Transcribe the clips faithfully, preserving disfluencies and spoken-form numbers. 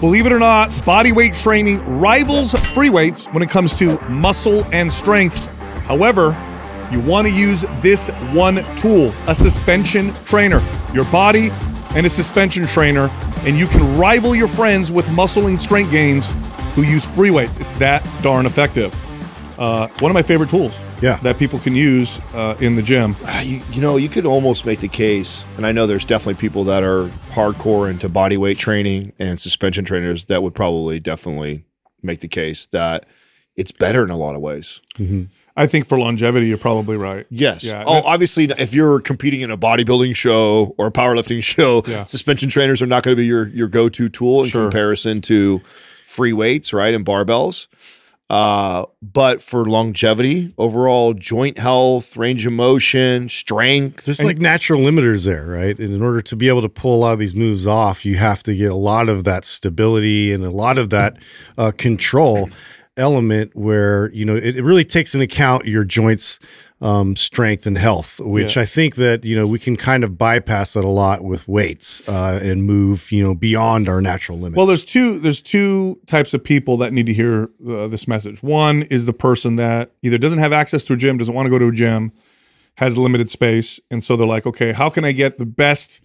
Believe it or not, bodyweight training rivals free weights when it comes to muscle and strength. However, you want to use this one tool, a suspension trainer. Your body and a suspension trainer, and you can rival your friends with muscle and strength gains who use free weights. It's that darn effective. Uh, one of my favorite tools yeah. that people can use uh, in the gym. You, you know, you could almost make the case, and I know there's definitely people that are hardcore into body weight training and suspension trainers that would probably definitely make the case that it's better in a lot of ways. Mm-hmm. I think for longevity, you're probably right. Yes. Yeah, oh, obviously, if you're competing in a bodybuilding show or a powerlifting show, yeah. suspension trainers are not going to be your, your go-to tool in sure. comparison to free weights, right, and barbells. Uh, but for longevity, overall joint health, range of motion, strength. There's like natural limiters there, right? And in order to be able to pull a lot of these moves off, you have to get a lot of that stability and a lot of that uh, control element where, you know, it, it really takes into account your joints, um, strength and health, which yeah. I think that, you know, we can kind of bypass that a lot with weights, uh, and move, you know, beyond our natural limits. Well, there's two, there's two types of people that need to hear uh, this message. One is the person that either doesn't have access to a gym, doesn't want to go to a gym, has limited space. And so they're like, okay, how can I get the best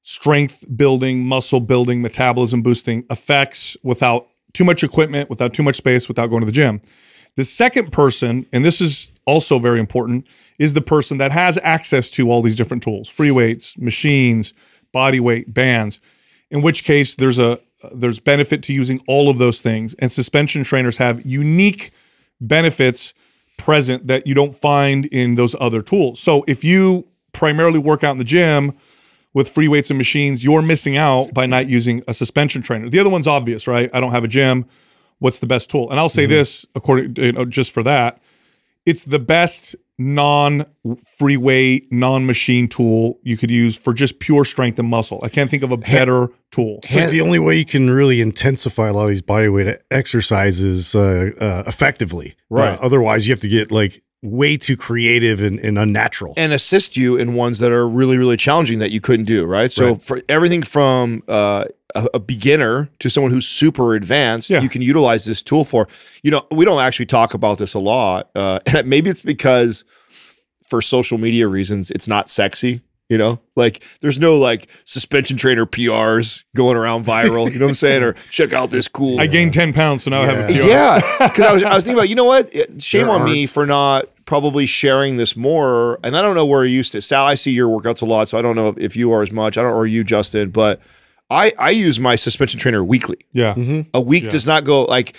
strength building, muscle building, metabolism boosting effects without too much equipment, without too much space, without going to the gym. The second person, and this is also very important, is the person that has access to all these different tools, free weights, machines, body weight, bands, in which case there's a there's benefit to using all of those things. And suspension trainers have unique benefits present that you don't find in those other tools. So if you primarily work out in the gym with free weights and machines, you're missing out by not using a suspension trainer. The other one's obvious, right? I don't have a gym. What's the best tool? And I'll say mm-hmm. this, according, you know, just for that, it's the best non-free weight, non-machine tool you could use for just pure strength and muscle. I can't think of a better tool. It's like the only way you can really intensify a lot of these bodyweight exercises uh, uh, effectively, right? Uh, otherwise, you have to get like way too creative and, and unnatural, and assist you in ones that are really, really challenging that you couldn't do, right? So right. for everything from uh, a, a beginner to someone who's super advanced, yeah. you can utilize this tool for. You know, we don't actually talk about this a lot. Uh, maybe it's because for social media reasons, it's not sexy. You know, like there's no like suspension trainer P Rs going around viral, you know what I'm saying? Or check out this cool. I gained ten pounds, so now yeah. I have a P R. Yeah, because I was, I was thinking about, you know what? Shame there on aren't. me for not probably sharing this more. And I don't know where you used to. Sal, I see your workouts a lot, so I don't know if you are as much. I don't know, or you, Justin, but I, I use my suspension trainer weekly. Yeah. Mm-hmm. A week yeah. does not go like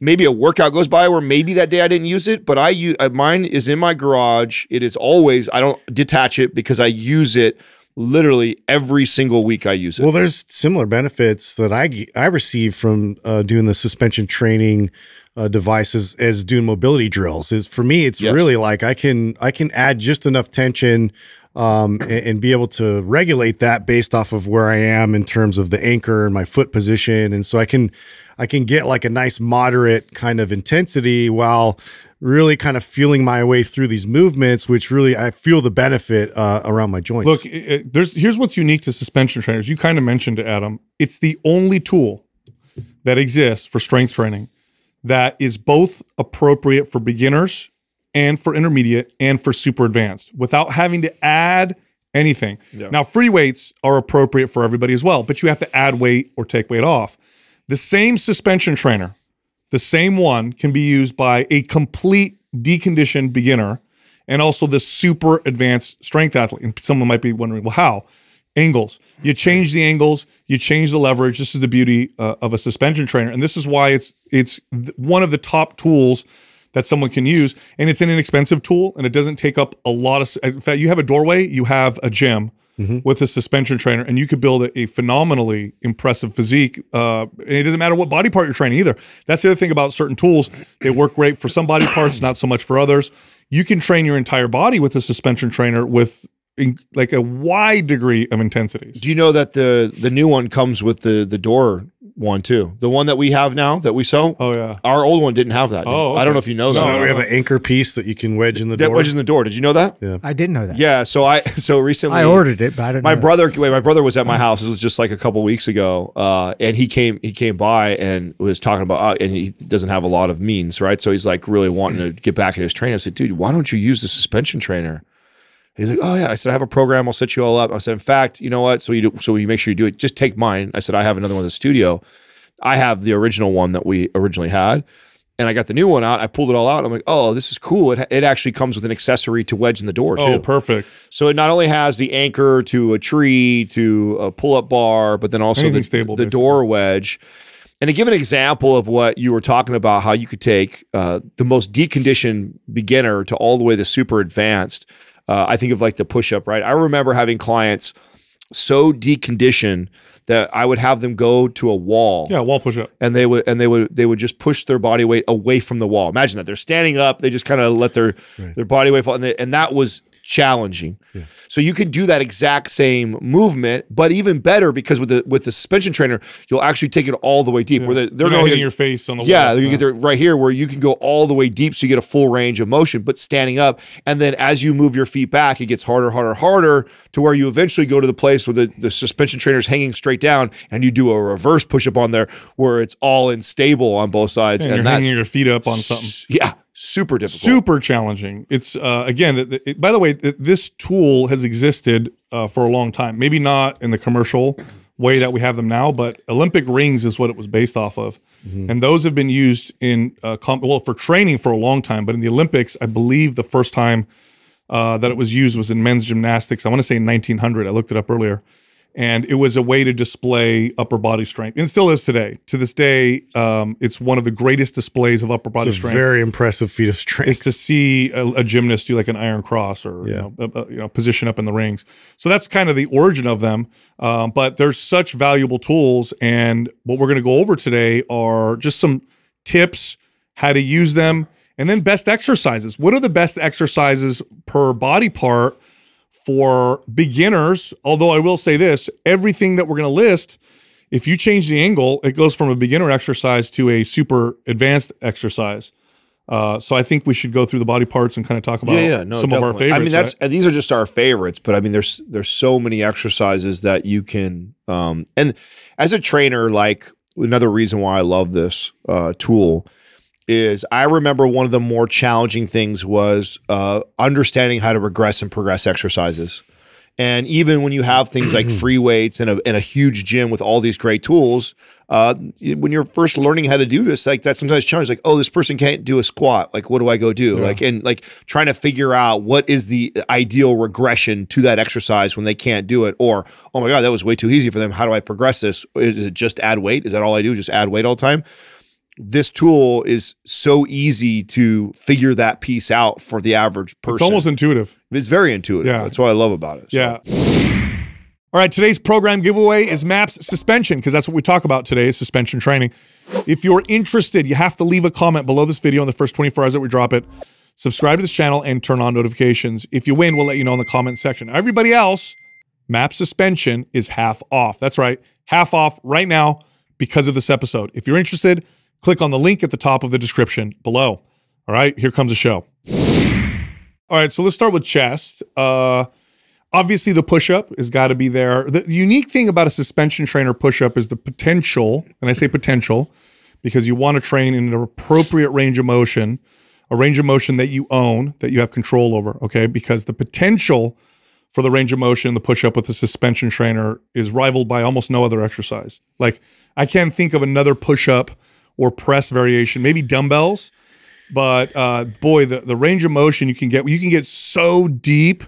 maybe a workout goes by where maybe that day I didn't use it, but I use, mine is in my garage. It is always, I don't detach it because I use it literally every single week I use it. Well, there's similar benefits that I, I receive from uh, doing the suspension training uh, devices as doing mobility drills. Is for me, it's yes. really like I can, I can add just enough tension um, and, and be able to regulate that based off of where I am in terms of the anchor and my foot position. And so I can, I can get like a nice moderate kind of intensity while really kind of feeling my way through these movements, which really I feel the benefit uh, around my joints. Look, it, there's here's what's unique to suspension trainers. You kind of mentioned it, Adam. It's the only tool that exists for strength training that is both appropriate for beginners and for intermediate and for super advanced without having to add anything. Yeah. Now, free weights are appropriate for everybody as well, but you have to add weight or take weight off. The same suspension trainer, the same one, can be used by a complete deconditioned beginner and also the super advanced strength athlete. And someone might be wondering, well, how? Angles. You change the angles, you change the leverage. This is the beauty uh, of a suspension trainer. And this is why it's, it's one of the top tools that someone can use. And it's an inexpensive tool, and it doesn't take up a lot of – in fact, you have a doorway, you have a gym. Mm-hmm. With a suspension trainer, and you could build a, a phenomenally impressive physique. Uh, and it doesn't matter what body part you're training either. That's the other thing about certain tools. They work great for some body parts, not so much for others. You can train your entire body with a suspension trainer with in, like a wide degree of intensities. Do you know that the the new one comes with the the door one too. The one that we have now that we sew. Oh yeah. Our old one didn't have that. Oh, okay. I don't know if you know that. So now we have an anchor piece that you can wedge in the door. That wedges in the door. Did you know that? Yeah. I didn't know that. Yeah. So I so recently I ordered it, but I didn't. My know brother, wait, my brother was at my house. It was just like a couple weeks ago, uh, and he came he came by and was talking about, uh, and he doesn't have a lot of means, right? So he's like really wanting to get back at his trainer. I said, dude, why don't you use the suspension trainer? He's like, oh yeah. I said, I have a program. I'll set you all up. I said, in fact, you know what? So you do, so you make sure you do it. Just take mine. I said, I have another one in the studio. I have the original one that we originally had, and I got the new one out. I pulled it all out. I'm like, oh, this is cool. It it actually comes with an accessory to wedge in the door too. Oh, perfect. So it not only has the anchor to a tree, to a pull-up bar, but then also the, stable, the door wedge. And to give an example of what you were talking about, how you could take uh, the most deconditioned beginner to all the way the super advanced. Uh, I think of like the push-up, right? I remember having clients so deconditioned that I would have them go to a wall. Yeah, wall push-up. And they would and they would they would just push their body weight away from the wall. Imagine that. They're standing up, they just kind of let their right. their body weight fall. And, they, and that was challenging. Yeah. So you can do that exact same movement, but even better, because with the with the suspension trainer, you'll actually take it all the way deep. Yeah. Where they're, they're going in your face on the yeah, wall. Yeah, you get there right here where you can go all the way deep, so you get a full range of motion, but standing up. And then as you move your feet back, it gets harder, harder, harder, to where you eventually go to the place where the, the suspension trainer is hanging straight down, and you do a reverse push-up on there where it's all unstable on both sides. And, and you're that's, hanging your feet up on something. Yeah. Super difficult. Super challenging. It's, uh, again, it, it, by the way, it, this tool has existed uh, for a long time. Maybe not in the commercial way that we have them now, but Olympic rings is what it was based off of. Mm-hmm. And those have been used in, uh, comp well, for training for a long time, but in the Olympics, I believe the first time uh, that it was used was in men's gymnastics. I want to say in nineteen hundred. I looked it up earlier. And it was a way to display upper body strength. And it still is today. To this day, um, it's one of the greatest displays of upper body it's a strength. Very impressive feat of strength. It's to see a, a gymnast do like an iron cross or yeah. you know, a, a, you know, position up in the rings. So that's kind of the origin of them. Um, but they're such valuable tools. And what we're going to go over today are just some tips, how to use them, and then best exercises. What are the best exercises per body part for beginners? Although I will say this, everything that we're going to list, if you change the angle, it goes from a beginner exercise to a super advanced exercise. Uh, so I think we should go through the body parts and kind of talk about yeah, yeah, no, some definitely. of our favorites. I mean, that's right? These are just our favorites, but I mean, there's there's so many exercises that you can. Um, and as a trainer, like another reason why I love this uh, tool is I remember one of the more challenging things was uh, understanding how to regress and progress exercises. And even when you have things like free weights and a, and a huge gym with all these great tools, uh, when you're first learning how to do this, like that's sometimes challenging. Like, oh, this person can't do a squat. Like, what do I go do? Yeah. Like, and like trying to figure out what is the ideal regression to that exercise when they can't do it, or, oh my God, that was way too easy for them. How do I progress this? Is it just add weight? Is that all I do? Just add weight all the time? This tool is so easy to figure that piece out for the average person. It's almost intuitive. It's very intuitive. Yeah. That's what I love about it. So. Yeah. All right, today's program giveaway is MAPS Suspension, because that's what we talk about today, is suspension training. If you're interested, you have to leave a comment below this video in the first twenty-four hours that we drop it. Subscribe to this channel and turn on notifications. If you win, we'll let you know in the comment section. Everybody else, MAPS Suspension is half off. That's right, half off right now because of this episode. If you're interested, click on the link at the top of the description below. All right, here comes the show. All right, so let's start with chest. Uh, obviously, the push-up has got to be there. The unique thing about a suspension trainer push-up is the potential, and I say potential because you want to train in an appropriate range of motion, a range of motion that you own, that you have control over, okay? Because the potential for the range of motion, the push-up with the suspension trainer is rivaled by almost no other exercise. Like, I can't think of another push-up or press variation, maybe dumbbells, but uh, boy, the, the range of motion you can get, you can get so deep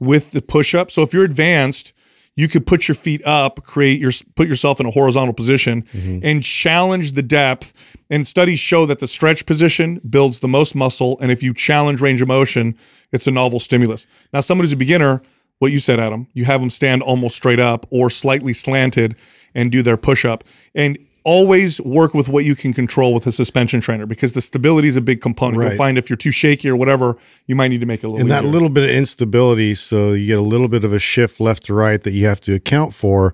with the push-up. So if you're advanced, you could put your feet up, create your, put yourself in a horizontal position, mm-hmm. and challenge the depth. And studies show that the stretch position builds the most muscle, and if you challenge range of motion, it's a novel stimulus. Now, someone who's a beginner, what you said, Adam, you have them stand almost straight up or slightly slanted and do their push-up. And always work with what you can control with a suspension trainer, because the stability is a big component. Right. You'll find if you're too shaky or whatever, you might need to make it a little And easier. That little bit of instability, so you get a little bit of a shift left to right that you have to account for.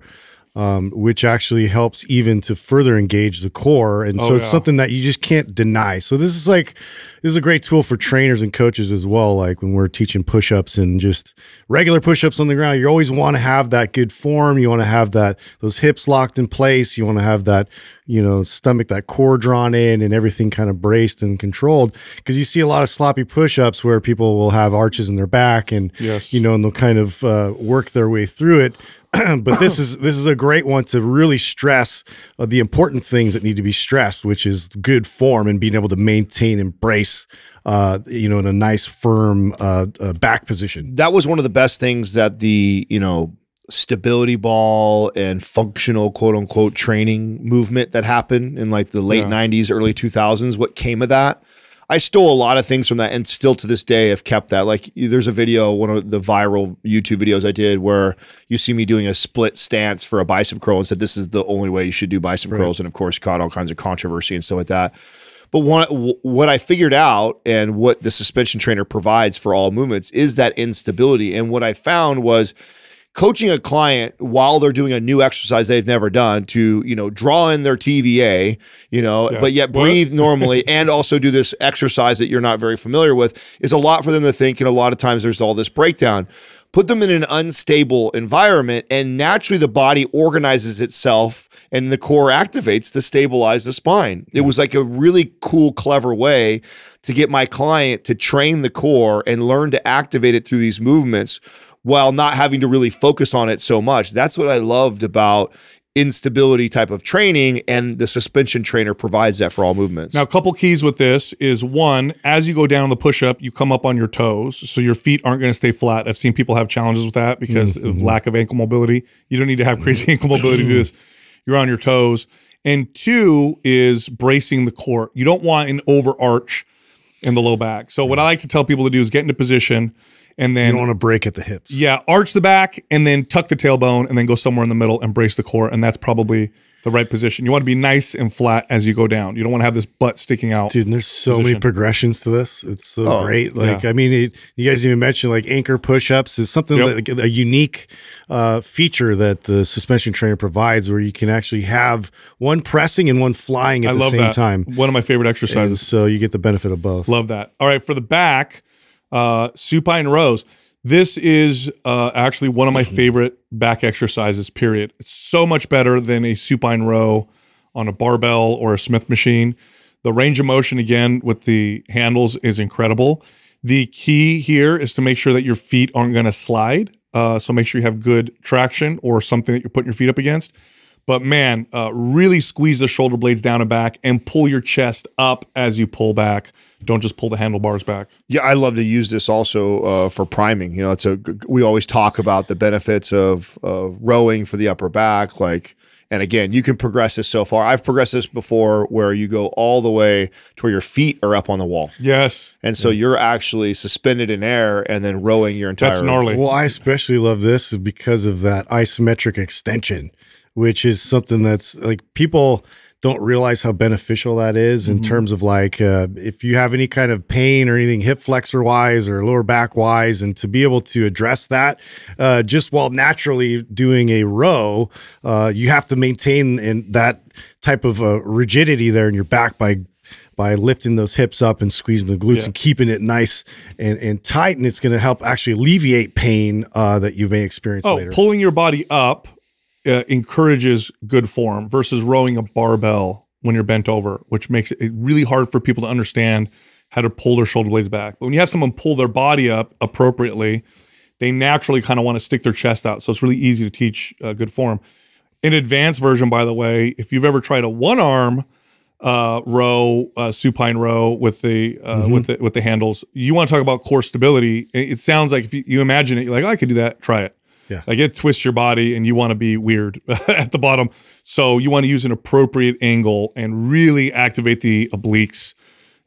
um, which actually helps even to further engage the core. And oh, so it's yeah. something that you just can't deny. So this is like, this is a great tool for trainers and coaches as well. Like when we're teaching push-ups and just regular push-ups on the ground, you always want to have that good form. You want to have that, those hips locked in place. You want to have that, you know, stomach, that core drawn in and everything kind of braced and controlled. Because you see a lot of sloppy push-ups where people will have arches in their back and, yes. you know, and they'll kind of uh, work their way through it. But this is this is a great one to really stress uh, the important things that need to be stressed, which is good form and being able to maintain and brace, uh, you know, in a nice firm uh, uh, back position. That was one of the best things that the, you know, stability ball and functional quote unquote training movement that happened in like the late yeah. nineties, early two thousands, what came of that. I stole a lot of things from that and still to this day have kept that. Like there's a video, one of the viral YouTube videos I did where you see me doing a split stance for a bicep curl and said, this is the only way you should do bicep right. curls. And of course caught all kinds of controversy and stuff like that. But one, what I figured out and what the suspension trainer provides for all movements is that instability. And what I found was coaching a client while they're doing a new exercise they've never done to, you know, draw in their T V A, you know, yeah. but yet breathe normally and also do this exercise that you're not very familiar with is a lot for them to think. And a lot of times there's all this breakdown. Put them in an unstable environment and naturally the body organizes itself and the core activates to stabilize the spine. Yeah. It was like a really cool, clever way to get my client to train the core and learn to activate it through these movements while not having to really focus on it so much. That's what I loved about instability type of training, and the suspension trainer provides that for all movements. Now, a couple keys with this is one, as you go down the push-up, you come up on your toes, so your feet aren't going to stay flat. I've seen people have challenges with that because mm-hmm. of lack of ankle mobility. You don't need to have crazy ankle mobility to do this. You're on your toes. And two is bracing the core. You don't want an overarch in the low back. So what I like to tell people to do is get into position, and then you don't want to break at the hips. Yeah, arch the back and then tuck the tailbone and then go somewhere in the middle and brace the core. And that's probably the right position. You want to be nice and flat as you go down. You don't want to have this butt sticking out. Dude, and there's so position. many progressions to this. It's so oh, great. Like, yeah. I mean, it, you guys even mentioned like anchor push-ups is something yep. like a unique uh, feature that the suspension trainer provides where you can actually have one pressing and one flying at I the love same that. time. One of my favorite exercises. And so you get the benefit of both. Love that. All right, for the back, Uh, supine rows. This is uh, actually one of my favorite back exercises, period. It's so much better than a supine row on a barbell or a Smith machine. The range of motion, again, with the handles is incredible. The key here is to make sure that your feet aren't going to slide. Uh, so make sure you have good traction or something that you're putting your feet up against. But man, uh, really squeeze the shoulder blades down and back and pull your chest up as you pull back. Don't just pull the handlebars back. Yeah, I love to use this also uh, for priming. You know, it's a we always talk about the benefits of of rowing for the upper back. Like, and again, you can progress this so far. I've progressed this before where you go all the way to where your feet are up on the wall. Yes, and so yeah. you're actually suspended in air and then rowing your entire. That's gnarly. Well, I especially love this because of that isometric extension, which is something that's like people don't realize how beneficial that is in mm-hmm. terms of like uh, if you have any kind of pain or anything hip flexor wise or lower back wise, and to be able to address that uh, just while naturally doing a row, uh, you have to maintain in that type of uh, rigidity there in your back by by lifting those hips up and squeezing the glutes yeah. and keeping it nice and, and tight. And it's going to help actually alleviate pain uh, that you may experience oh, later. Pulling your body up Uh, encourages good form versus rowing a barbell when you're bent over, which makes it really hard for people to understand how to pull their shoulder blades back. But when you have someone pull their body up appropriately, they naturally kind of want to stick their chest out. So it's really easy to teach uh, good form. An advanced version, by the way, if you've ever tried a one-arm uh, row, uh, supine row with the, uh, mm-hmm. with the with the handles, you want to talk about core stability. It, it sounds like if you, you imagine it, you're like, oh, I could do that, try it. Yeah. Like it twists your body and you want to be weird at the bottom. So you want to use an appropriate angle and really activate the obliques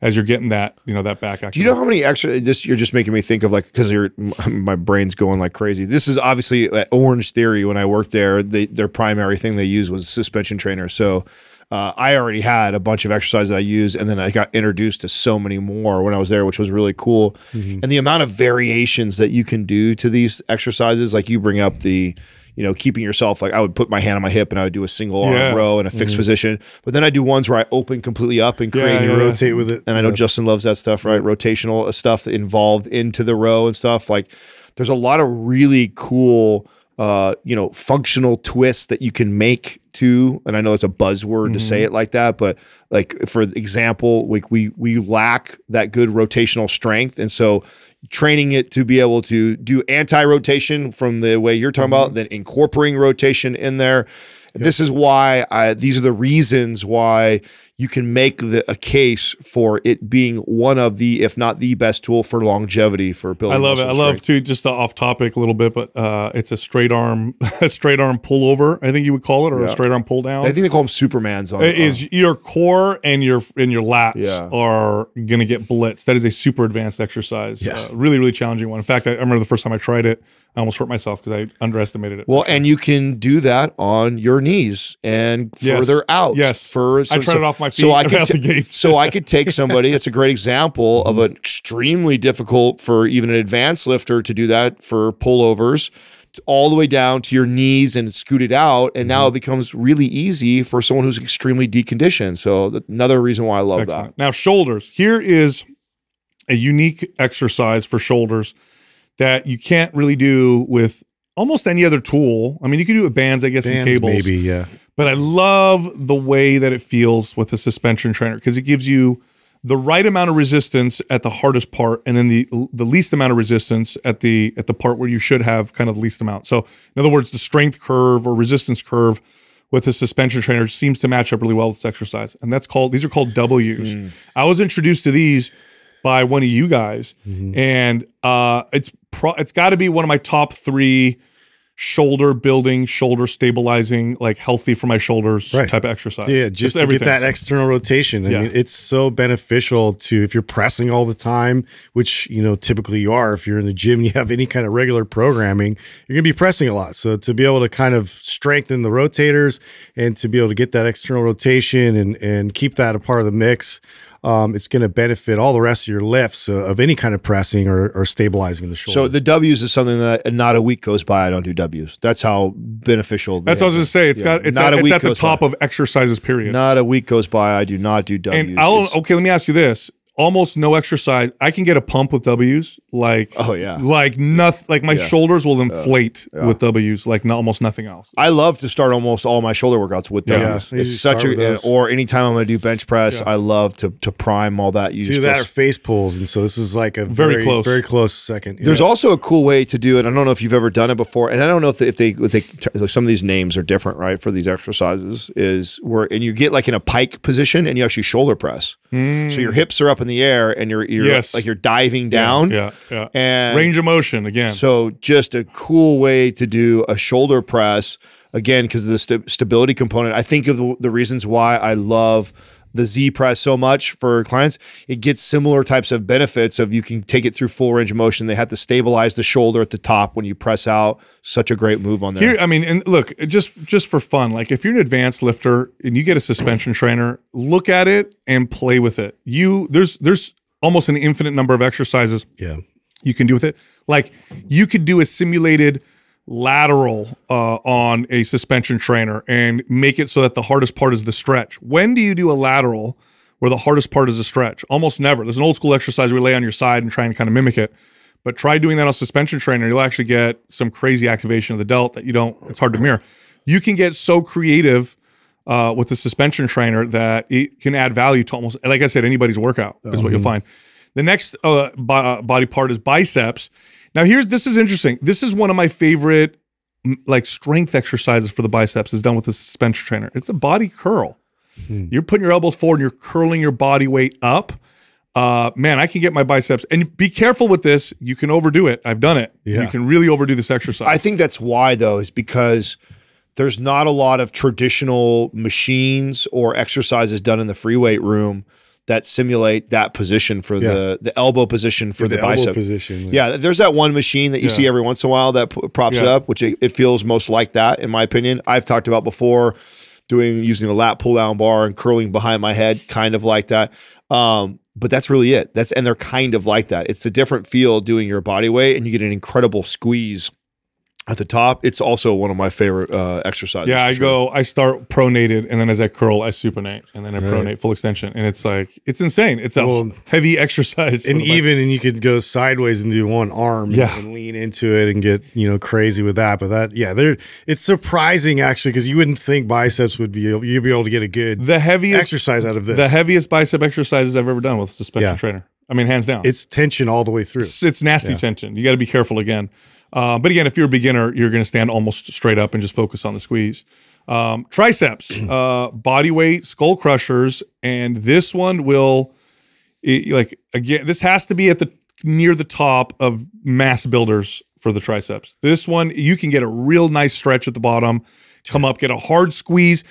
as you're getting that, you know, that back action. Do you know how many extra, just, you're just making me think of like, cause you're, my brain's going like crazy. This is obviously at Orange Theory. When I worked there, they, their primary thing they used was a suspension trainer. So uh, I already had a bunch of exercises that I used, and then I got introduced to so many more when I was there, which was really cool. Mm-hmm. And the amount of variations that you can do to these exercises, like you bring up the, you know, keeping yourself, like I would put my hand on my hip and I would do a single arm yeah. row in a fixed mm-hmm. position. But then I do ones where I open completely up and create yeah, and yeah, rotate yeah. with it. And I know yeah. Justin loves that stuff, right? Rotational stuff involved into the row and stuff. Like there's a lot of really cool, uh, you know, functional twists that you can make to, and I know it's a buzzword mm-hmm. to say it like that, but like, for example, like we, we lack that good rotational strength. And so training it to be able to do anti-rotation from the way you're talking mm-hmm. about, then incorporating rotation in there. Yep. This is why I, these are the reasons why you can make the, a case for it being one of the, if not the best tool for longevity for building. I love it. I love too, just off topic a little bit, but uh, it's a straight arm, a straight arm pullover, I think you would call it, or yeah. a straight arm pull down. I think they call them Supermans. On it is your core and your and your lats yeah. are gonna get blitzed. That is a super advanced exercise. Yeah. Uh, really, really challenging one. In fact, I, I remember the first time I tried it, I almost hurt myself because I underestimated it. Well, and you can do that on your knees and yes. further out. Yes, for, so, I tried so, it off my feet. So I could, the gates. so I could take somebody. It's a great example of an extremely difficult for even an advanced lifter to do that for pullovers, all the way down to your knees and scoot it out. And now mm-hmm. it becomes really easy for someone who's extremely deconditioned. So th- another reason why I love Excellent. that. Now shoulders, here is a unique exercise for shoulders that you can't really do with almost any other tool. I mean, you can do it with bands, I guess, bands, and cables. Maybe, yeah. But I love the way that it feels with a suspension trainer because it gives you the right amount of resistance at the hardest part, and then the the least amount of resistance at the at the part where you should have kind of the least amount. So in other words, the strength curve or resistance curve with a suspension trainer seems to match up really well with this exercise. And that's called, these are called W's. Mm. I was introduced to these by one of you guys, mm-hmm. and uh, it's pro it's gotta be one of my top three shoulder building, shoulder stabilizing, like healthy for my shoulders right. type of exercise. Yeah, just to get that external rotation. I yeah. mean, it's so beneficial to, if you're pressing all the time, which, you know, typically you are, if you're in the gym and you have any kind of regular programming, you're going to be pressing a lot. So to be able to kind of strengthen the rotators and to be able to get that external rotation and, and keep that a part of the mix, Um, it's going to benefit all the rest of your lifts uh, of any kind of pressing or, or stabilizing the shoulder. So the W's is something that not a week goes by I don't do W's. That's how beneficial. That's what I was going to say. It's yeah. got it's not at, a week it's at the top by. of exercises. Period. Not a week goes by I do not do W's. And I'll, okay, let me ask you this: almost no exercise. I can get a pump with W's. Like oh yeah, like nothing. Like my yeah. shoulders will inflate uh, yeah. with W's. Like not, almost nothing else. I love to start almost all my shoulder workouts with W's. Yeah, it's such a or anytime I'm going to do bench press, yeah. I love to to prime all that. You do that or face pulls, and so this is like a very, very close, very close second. Yeah. There's also a cool way to do it. I don't know if you've ever done it before, and I don't know if they, if they, if they like some of these names are different, right? For these exercises, is where and you get like in a pike position, and you actually shoulder press. Mm. So your hips are up in the air, and you're, you're yes. like you're diving down. Yeah. yeah. Yeah. And range of motion again. So just a cool way to do a shoulder press again because of the st stability component. I think of the, the reasons why I love the Z press so much for clients. It gets similar types of benefits of you can take it through full range of motion. They have to stabilize the shoulder at the top when you press out. Such a great move on there. Here, I mean, and look, just just for fun, like if you're an advanced lifter and you get a suspension trainer, look at it and play with it. You there's there's almost an infinite number of exercises. Yeah. You can do with it. Like you could do a simulated lateral uh, on a suspension trainer and make it so that the hardest part is the stretch. When do you do a lateral where the hardest part is the stretch? Almost never. There's an old school exercise where you lay on your side and try and kind of mimic it. But try doing that on a suspension trainer. You'll actually get some crazy activation of the delt that you don't, it's hard to mirror. You can get so creative uh, with the suspension trainer that it can add value to almost, like I said, anybody's workout is what you'll find. The next uh, body part is biceps. Now here's, this is interesting. This is one of my favorite like strength exercises for the biceps is done with a suspension trainer. It's a body curl. Hmm. You're putting your elbows forward and you're curling your body weight up. Uh, man, I can get my biceps. And be careful with this. You can overdo it. I've done it. Yeah. You can really overdo this exercise. I think that's why though, is because there's not a lot of traditional machines or exercises done in the free weight room that simulate that position for yeah. the the elbow position for yeah, the, the bicep position. Yeah. yeah, there's that one machine that you yeah. see every once in a while that props yeah. it up, which it, it feels most like that in my opinion. I've talked about before doing using a lat pull down bar and curling behind my head, kind of like that. Um, but that's really it. That's and they're kind of like that. It's a different feel doing your body weight, and you get an incredible squeeze at the top. It's also one of my favorite uh, exercises. Yeah, I sure. go, I start pronated, and then as I curl, I supinate, and then I right. pronate full extension. And it's like, it's insane. It's a well, heavy exercise. And even, and you could go sideways and do one arm yeah. and lean into it and get, you know, crazy with that. But that, yeah, there, it's surprising actually, because you wouldn't think biceps would be able, you'd be able to get a good the heaviest, exercise out of this. The heaviest bicep exercises I've ever done with a suspension yeah. trainer. I mean, hands down. It's tension all the way through. It's, it's nasty yeah. tension. You got to be careful again. Uh, but again, if you're a beginner, you're going to stand almost straight up and just focus on the squeeze. Um, triceps, uh, body weight, skull crushers, and this one will, it, like again, this has to be at the near the top of mass builders for the triceps. This one, you can get a real nice stretch at the bottom, come up, get a hard squeeze.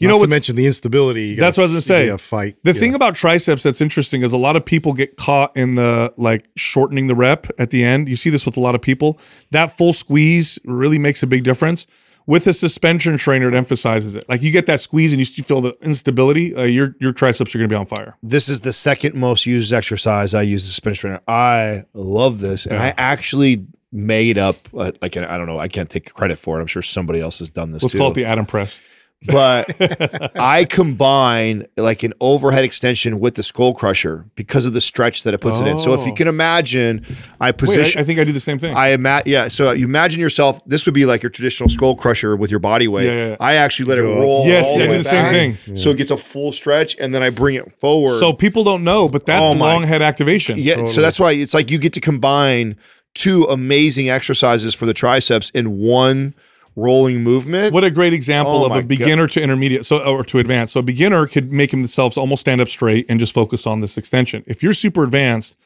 You Not know, to mention the instability. You that's what I was going to say. A fight. The yeah. thing about triceps that's interesting is a lot of people get caught in the like shortening the rep at the end. You see this with a lot of people. That full squeeze really makes a big difference. With a suspension trainer, it emphasizes it. Like you get that squeeze and you feel the instability. Uh, your your triceps are going to be on fire. This is the second most used exercise I use the suspension trainer. I love this, and yeah. I actually made up uh, like an, I don't know. I can't take credit for it. I'm sure somebody else has done this. Let's too. call it the Adam Press. But I combine like an overhead extension with the skull crusher because of the stretch that it puts oh. it in. So if you can imagine, I position. Wait, I, I think I do the same thing. I imagine, yeah. So you imagine yourself. This would be like your traditional skull crusher with your body weight. Yeah, yeah, yeah. I actually let it roll. Yes, all the I way do the back, same thing. So it gets a full stretch, and then I bring it forward. So people don't know, but that's oh long head activation. Yeah. Totally. So that's why it's like you get to combine two amazing exercises for the triceps in one rolling movement. What a great example oh of a beginner God. to intermediate so or to advanced. So a beginner could make themselves almost stand up straight and just focus on this extension. If you're super advanced,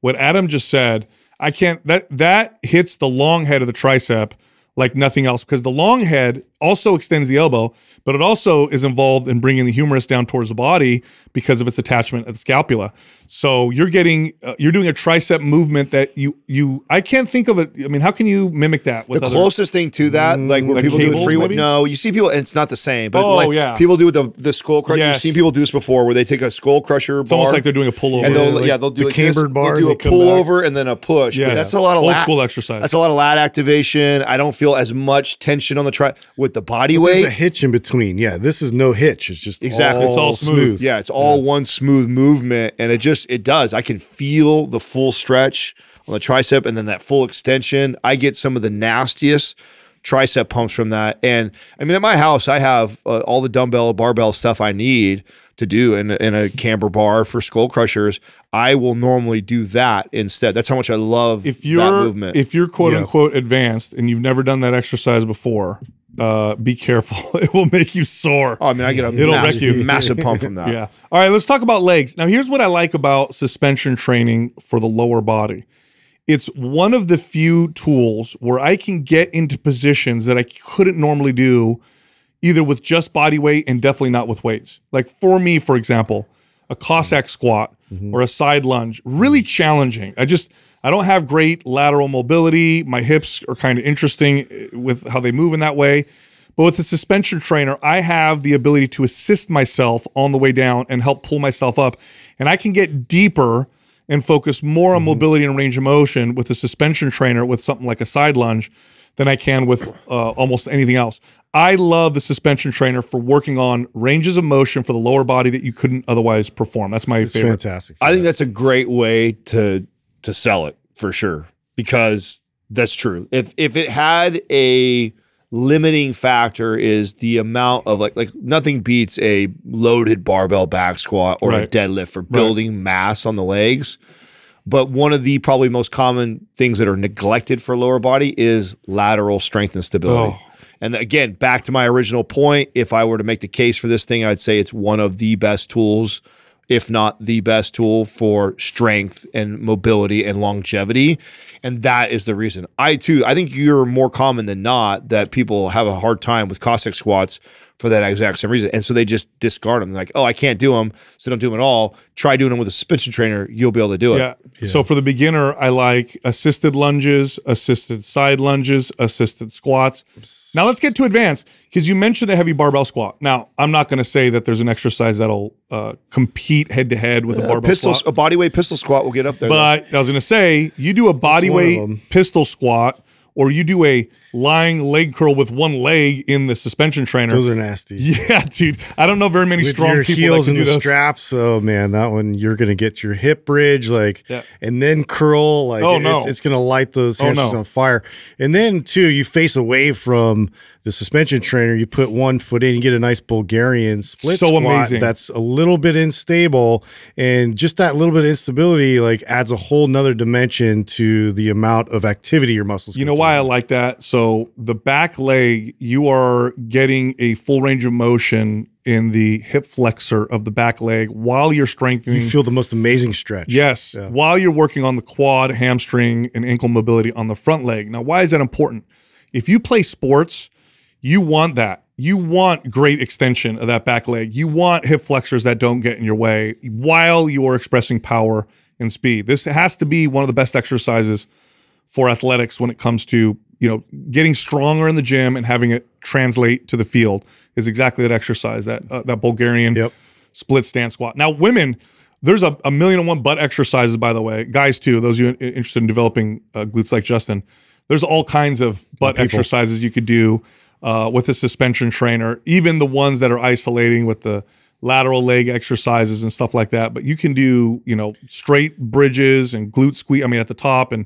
what Adam just said, I can't, that that hits the long head of the tricep like nothing else, because the long head also extends the elbow, but it also is involved in bringing the humerus down towards the body because of its attachment at the scapula. So you're getting, uh, you're doing a tricep movement that you, you, I can't think of it. I mean, how can you mimic that? With the other, closest thing to that, like where like people cables, do free weight. No, you see people, and it's not the same, but oh, like yeah. people do with the, the skull crusher. Yes. You've seen people do this before where they take a skull crusher. It's bar, almost like they're doing a pullover. And they'll, like yeah, they'll do the like cambered this, bar. They'll do a they pullover and then a push. Yeah, but that's a lot of old lat, school exercise. That's a lot of lat activation. I don't feel as much tension on the tri with the body but weight. There's a hitch in between. Yeah, this is no hitch. It's just exactly. all it's all smooth. smooth. Yeah, it's all yeah. one smooth movement, and it just it does. I can feel the full stretch on the tricep, and then that full extension. I get some of the nastiest tricep pumps from that. And I mean, at my house, I have uh, all the dumbbell, barbell stuff I need to do in, in a camber bar for skull crushers. I will normally do that instead. That's how much I love if you're, that movement. If you're quote yeah. unquote advanced and you've never done that exercise before, uh, be careful. It will make you sore. Oh, I mean, I get a It'll mass, wreck you. massive pump from that. Yeah. All right, let's talk about legs. Now, here's what I like about suspension training for the lower body. It's one of the few tools where I can get into positions that I couldn't normally do either with just body weight and definitely not with weights. Like for me, for example, a Cossack squat mm-hmm. or a side lunge, really challenging. I just, I don't have great lateral mobility. My hips are kind of interesting with how they move in that way. But with the suspension trainer, I have the ability to assist myself on the way down and help pull myself up. And I can get deeper and focus more on mobility and range of motion with a suspension trainer with something like a side lunge than I can with uh, almost anything else. I love the suspension trainer for working on ranges of motion for the lower body that you couldn't otherwise perform. That's my it's favorite. Fantastic. I that. think that's a great way to to sell it for sure, because that's true. If if it had a limiting factor is the amount of like, like nothing beats a loaded barbell back squat or right. a deadlift for building right. mass on the legs. But one of the probably most common things that are neglected for lower body is lateral strength and stability. Oh. And again, back to my original point, if I were to make the case for this thing, I'd say it's one of the best tools, if not the best tool for strength and mobility and longevity. And that is the reason. I too, I think you're more common than not that people have a hard time with Cossack squats for that exact same reason. And so they just discard them. They're like, oh, I can't do them, so don't do them at all. Try doing them with a suspension trainer, you'll be able to do it. Yeah. yeah. So for the beginner, I like assisted lunges, assisted side lunges, assisted squats. Now let's get to advanced, because you mentioned a heavy barbell squat. Now, I'm not going to say that there's an exercise that'll uh, compete head-to-head -head with uh, a barbell pistol, squat. A bodyweight pistol squat will get up there. But though. I was going to say, you do a bodyweight pistol squat or you do a lying leg curl with one leg in the suspension trainer. Those are nasty. Yeah, dude. I don't know very many with strong your people heels that can and do the those. straps. Oh man, that one you're gonna get your hip bridge, like, yeah. and then curl. Like, oh, it, no. it's, it's gonna light those hamstrings oh, no. on fire. And then too, you face away from the suspension trainer. You put one foot in, you get a nice Bulgarian split so squat. Amazing. That's a little bit unstable, and just that little bit of instability like adds a whole nother dimension to the amount of activity your muscles. You know why I like that? So the back leg, you are getting a full range of motion in the hip flexor of the back leg while you're strengthening. You feel the most amazing stretch. Yes. Yeah. While you're working on the quad, hamstring, and ankle mobility on the front leg. Now, why is that important? If you play sports, you want that. You want great extension of that back leg. You want hip flexors that don't get in your way while you're expressing power and speed. This has to be one of the best exercises for athletics when it comes to, you know, getting stronger in the gym and having it translate to the field is exactly that exercise, that uh, that Bulgarian yep. split stance squat. Now, women, there's a, a million and one butt exercises, by the way. Guys, too, those of you interested in developing uh, glutes like Justin, there's all kinds of butt People. exercises you could do uh, with a suspension trainer, even the ones that are isolating with the lateral leg exercises and stuff like that. But you can do, you know, straight bridges and glute squeeze, I mean, at the top. And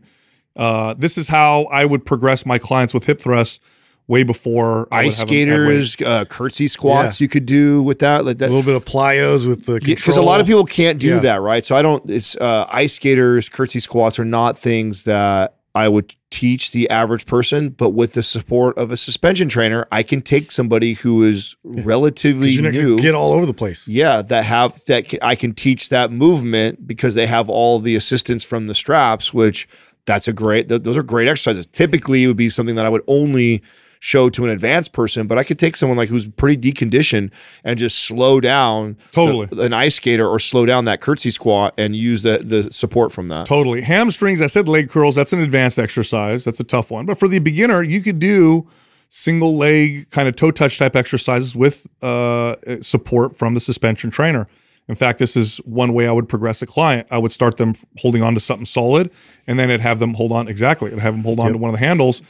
uh, this is how I would progress my clients with hip thrusts way before. Ice skaters, uh, curtsy squats yeah. you could do with that. Like that. A little bit of plyos with the control. Because a lot of people can't do yeah. that, right? So I don't, it's uh, ice skaters, curtsy squats are not things that I would teach the average person, but with the support of a suspension trainer, I can take somebody who is yeah. relatively you're new, get all over the place. Yeah, that have that can, I can teach that movement because they have all the assistance from the straps. Which that's a great; th those are great exercises. Typically, it would be something that I would only show to an advanced person, but I could take someone like who's pretty deconditioned and just slow down totally the, an ice skater or slow down that curtsy squat and use the the support from that. Totally. Hamstrings, I said leg curls, that's an advanced exercise. That's a tough one. But for the beginner, you could do single leg kind of toe touch type exercises with uh, support from the suspension trainer. In fact, this is one way I would progress a client. I would start them holding on to something solid and then it'd have them hold on, exactly. It'd have them hold on yep. to one of the handles.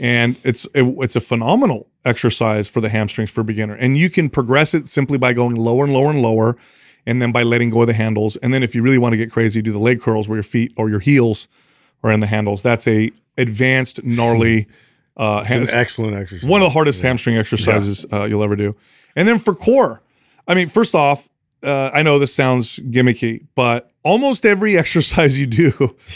And it's it, it's a phenomenal exercise for the hamstrings for a beginner. And you can progress it simply by going lower and lower and lower, and then by letting go of the handles. And then if you really want to get crazy, do the leg curls where your feet or your heels are in the handles. That's a advanced, gnarly, uh, it's hand, an excellent exercise. One of the hardest yeah. hamstring exercises yeah. uh, you'll ever do. And then for core, I mean, first off, uh, I know this sounds gimmicky, but almost every exercise you do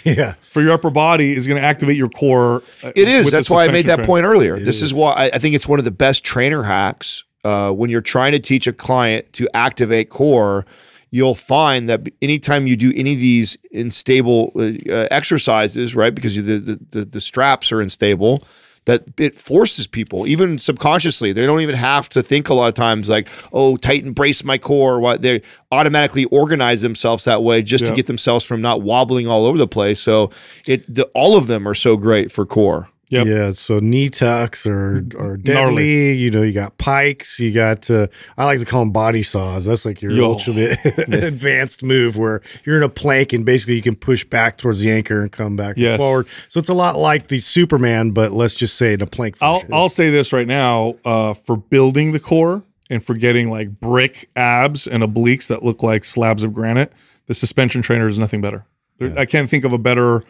yeah. for your upper body is going to activate your core. It is. That's why I made that point earlier. It this is, is why I, I think it's one of the best trainer hacks. Uh, when you're trying to teach a client to activate core, you'll find that anytime you do any of these unstable uh, exercises, right, because you, the, the, the, the straps are unstable, that it forces people, even subconsciously. They don't even have to think a lot of times like, oh, tighten, brace my core. What they automatically organize themselves that way just yeah. to get themselves from not wobbling all over the place. So it the, all of them are so great for core. Yep. Yeah, so knee tucks are, are deadly. Gnarly. You know, you got pikes. You got, uh, I like to call them body saws. That's like your Yo. ultimate advanced move where you're in a plank and basically you can push back towards the anchor and come back yes. and forward. So it's a lot like the Superman, but let's just say in a plank function. I'll, I'll say this right now, uh, for building the core and for getting like brick abs and obliques that look like slabs of granite, the suspension trainer is nothing better. There, yeah. I can't think of a better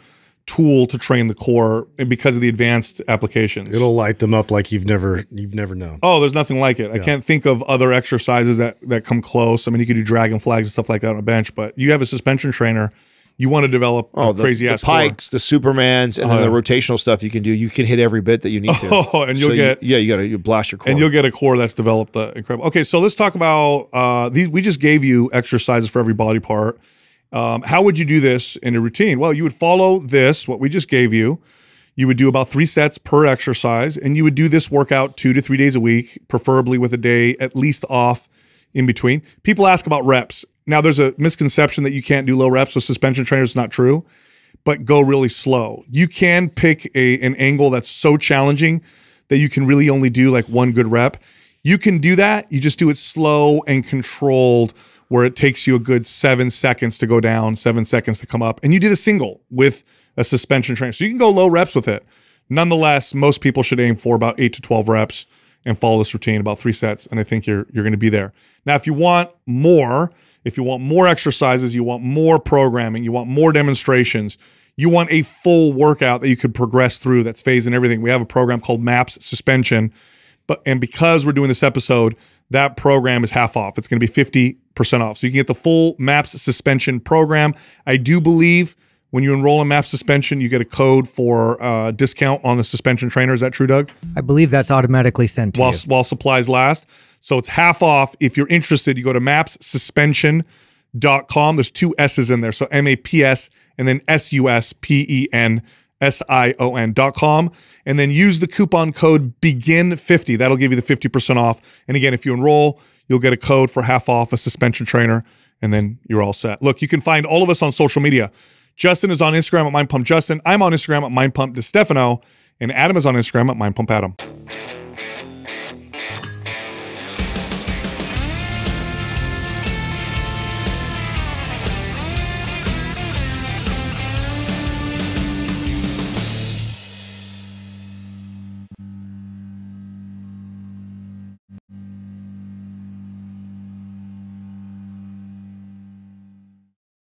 tool to train the core because of the advanced applications. It'll light them up like you've never you've never known. Oh, there's nothing like it. Yeah. I can't think of other exercises that that come close. I mean, you could do dragon flags and stuff like that on a bench, but you have a suspension trainer, you want to develop oh, the, crazy ass the pikes, core. the Supermans, and uh, then the rotational stuff you can do. You can hit every bit that you need to. Oh, and you'll so get you, yeah, you gotta you blast your core. And you'll get a core that's developed uh, incredible. Okay, so let's talk about uh these. We just gave you exercises for every body part. Um, how would you do this in a routine? Well, you would follow this, what we just gave you. You would do about three sets per exercise, and you would do this workout two to three days a week, preferably with a day at least off in between. People ask about reps. Now, there's a misconception that you can't do low reps with suspension trainers. It's not true, but go really slow. You can pick a, an angle that's so challenging that you can really only do like one good rep. You can do that. You just do it slow and controlled, where it takes you a good seven seconds to go down, seven seconds to come up. And you did a single with a suspension trainer. So you can go low reps with it. Nonetheless, most people should aim for about eight to twelve reps and follow this routine, about three sets, and I think you're, you're going to be there. Now, if you want more, if you want more exercises, you want more programming, you want more demonstrations, you want a full workout that you could progress through, that's phased and everything, we have a program called MAPS Suspension. But, and because we're doing this episode, that program is half off. It's going to be fifty percent off. So you can get the full MAPS Suspension program. I do believe when you enroll in MAPS Suspension, you get a code for uh, discount on the suspension trainer. Is that true, Doug? I believe that's automatically sent to while, you. While supplies last. So it's half off. If you're interested, you go to maps suspension dot com. There's two S's in there. So M A P S and then S U S P E N. S I O N dot com, and then use the coupon code begin fifty. That'll give you the fifty percent off. And again, if you enroll, you'll get a code for half off a suspension trainer, and then you're all set. Look, you can find all of us on social media. Justin is on Instagram at Mind Pump Justin. I'm on Instagram at Mind Pump DeStefano, and Adam is on Instagram at Mind Pump Adam.